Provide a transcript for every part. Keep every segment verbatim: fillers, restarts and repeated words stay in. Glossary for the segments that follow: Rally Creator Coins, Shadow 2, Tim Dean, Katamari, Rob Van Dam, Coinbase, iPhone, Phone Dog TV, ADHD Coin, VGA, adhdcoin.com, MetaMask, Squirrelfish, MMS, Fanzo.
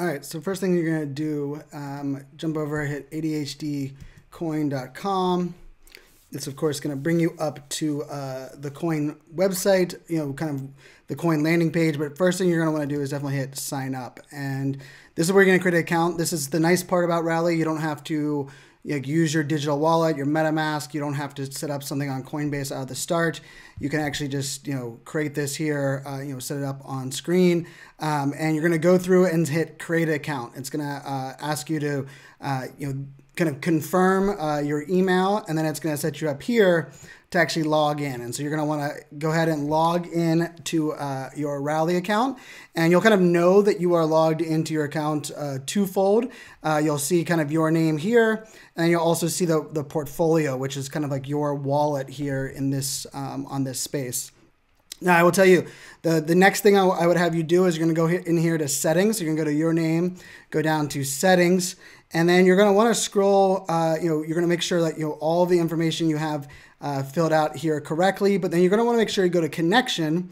All right, so first thing you're gonna do, um, jump over, hit A D H D coin dot com. It's of course gonna bring you up to uh, the coin website, you know, kind of the coin landing page, but first thing you're gonna wanna do is definitely hit sign up. And this is where you're gonna create an account. This is the nice part about Rally. You don't have to like use your digital wallet, your MetaMask. You don't have to set up something on Coinbase out of the start. You can actually just, you know, create this here, uh, you know, set it up on screen, um, and you're going to go through and hit create an account. It's going to uh, ask you to, uh, you know, kind of confirm uh, your email, and then it's going to set you up here to actually log in. And so you're going to want to go ahead and log in to uh, your Rally account, and you'll kind of know that you are logged into your account uh, twofold. Uh, you'll see kind of your name here, and you'll also see the, the portfolio, which is kind of like your wallet here in this um, on this space. Now, I will tell you, the, the next thing I, I would have you do is you're going to go hit in here to settings. You're going to go to your name, go down to settings, and then you're going to want to scroll, uh, you know, you're going to make sure that, you know, all the information you have uh, filled out here correctly, but then you're going to want to make sure you go to connection,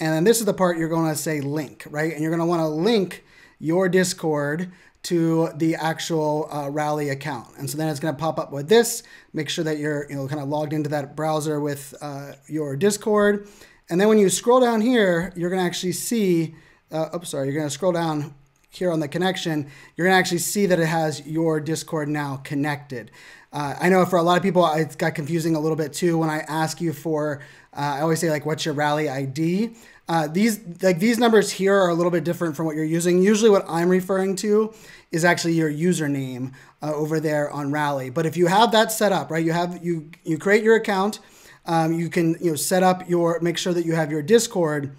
and then this is the part you're going to say link, right? And you're going to want to link your Discord to the actual uh, Rally account. And so then it's going to pop up with this. Make sure that you're, you know, kind of logged into that browser with uh, your Discord. And then when you scroll down here, you're going to actually see, uh, oops, sorry, you're going to scroll down here on the connection, you're going to actually see that it has your Discord now connected. Uh, I know for a lot of people, it got confusing a little bit too. When I ask you for, uh, I always say like, what's your Rally I D? Uh, these like these numbers here are a little bit different from what you're using. Usually what I'm referring to is actually your username uh, over there on Rally. But if you have that set up, right, you have, you, you create your account. Um, you can, you know, set up your, make sure that you have your Discord.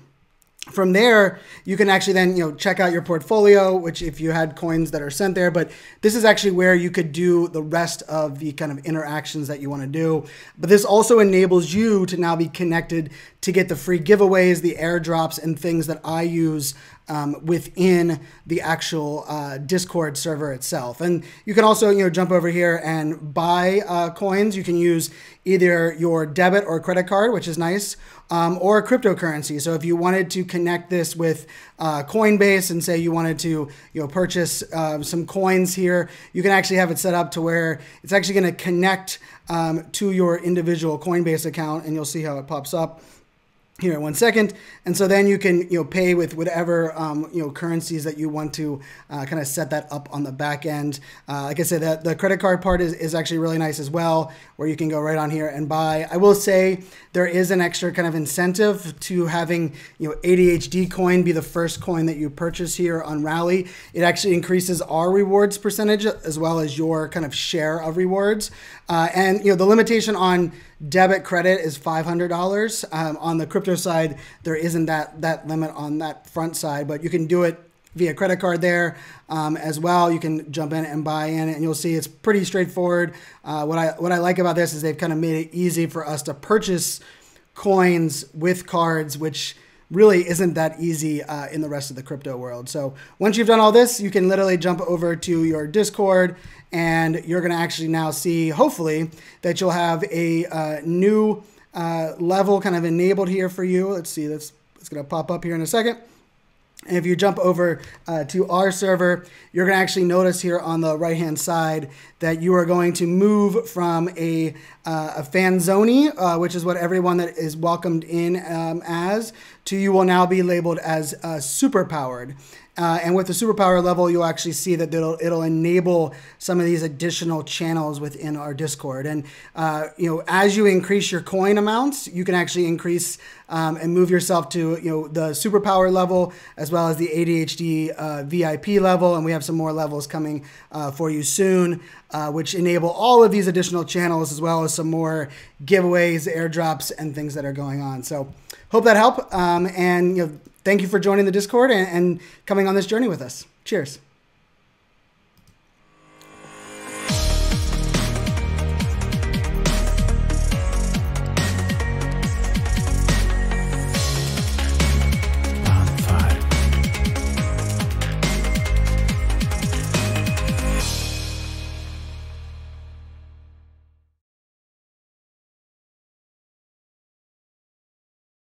From there, you can actually then, you know, check out your portfolio, which if you had coins that are sent there, but this is actually where you could do the rest of the kind of interactions that you want to do. But this also enables you to now be connected to get the free giveaways, the airdrops, and things that I use um, within the actual uh, Discord server itself. And you can also, you know, jump over here and buy uh, coins. You can use either your debit or credit card, which is nice, um, or cryptocurrency. So if you wanted to connect this with uh, Coinbase and say you wanted to, you know, purchase uh, some coins here, you can actually have it set up to where it's actually going to connect um, to your individual Coinbase account, and you'll see how it pops up here in one second. And so then you can, you know, pay with whatever, um, you know, currencies that you want to uh, kind of set that up on the back end. Uh, like I said, that the credit card part is, is actually really nice as well, where you can go right on here and buy. I will say there is an extra kind of incentive to having, you know, A D H D coin be the first coin that you purchase here on Rally. It actually increases our rewards percentage as well as your kind of share of rewards. Uh, and, you know, the limitation on debit credit is five hundred dollars. Um, on the crypto side, there isn't that that limit on that front side, but you can do it via credit card there um, as well. You can jump in and buy in, and you'll see it's pretty straightforward. Uh, what I what I like about this is they've kind of made it easy for us to purchase coins with cards, which really isn't that easy uh, in the rest of the crypto world. So once you've done all this, you can literally jump over to your Discord, and you're gonna actually now see, hopefully, that you'll have a uh, new uh, level kind of enabled here for you. Let's see, that's, it's gonna pop up here in a second. And if you jump over uh, to our server, you're going to actually notice here on the right-hand side that you are going to move from a, uh, a Fanzoni, uh, which is what everyone that is welcomed in um, as, to you will now be labeled as uh, superpowered. Uh, and with the superpower level, you'll actually see that it'll, it'll enable some of these additional channels within our Discord. And, uh, you know, as you increase your coin amounts, you can actually increase um, and move yourself to, you know, the superpower level as well as the A D H D uh, V I P level. And we have some more levels coming uh, for you soon, uh, which enable all of these additional channels as well as some more giveaways, airdrops, and things that are going on. So hope that helped. Um, and, you know, thank you for joining the Discord and, and coming on this journey with us. Cheers.